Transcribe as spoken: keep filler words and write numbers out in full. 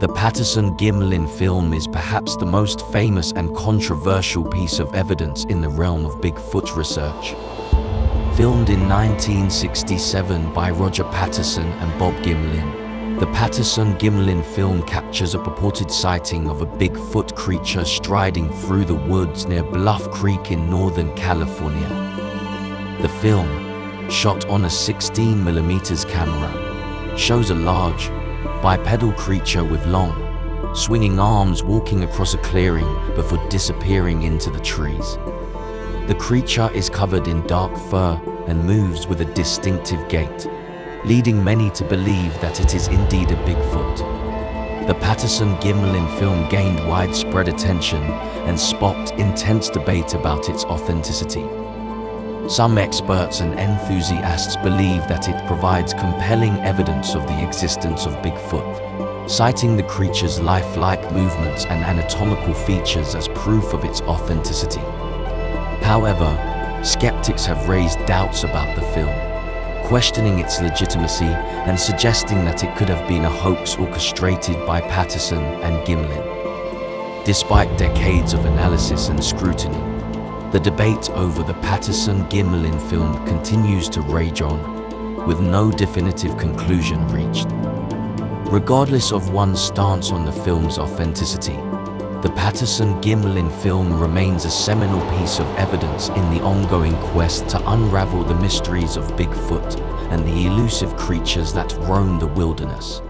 The Patterson Gimlin film is perhaps the most famous and controversial piece of evidence in the realm of Bigfoot research. Filmed in nineteen sixty-seven by Roger Patterson and Bob Gimlin, the Patterson Gimlin film captures a purported sighting of a Bigfoot creature striding through the woods near Bluff Creek in Northern California. The film, shot on a sixteen millimeter camera, shows a large, bipedal creature with long, swinging arms walking across a clearing before disappearing into the trees. The creature is covered in dark fur and moves with a distinctive gait, leading many to believe that it is indeed a Bigfoot. The Patterson Gimlin film gained widespread attention and sparked intense debate about its authenticity. Some experts and enthusiasts believe that it provides compelling evidence of the existence of Bigfoot, citing the creature's lifelike movements and anatomical features as proof of its authenticity. However, skeptics have raised doubts about the film, questioning its legitimacy and suggesting that it could have been a hoax orchestrated by Patterson and Gimlin. Despite decades of analysis and scrutiny, the debate over the Patterson-Gimlin film continues to rage on, with no definitive conclusion reached. Regardless of one's stance on the film's authenticity, the Patterson-Gimlin film remains a seminal piece of evidence in the ongoing quest to unravel the mysteries of Bigfoot and the elusive creatures that roam the wilderness.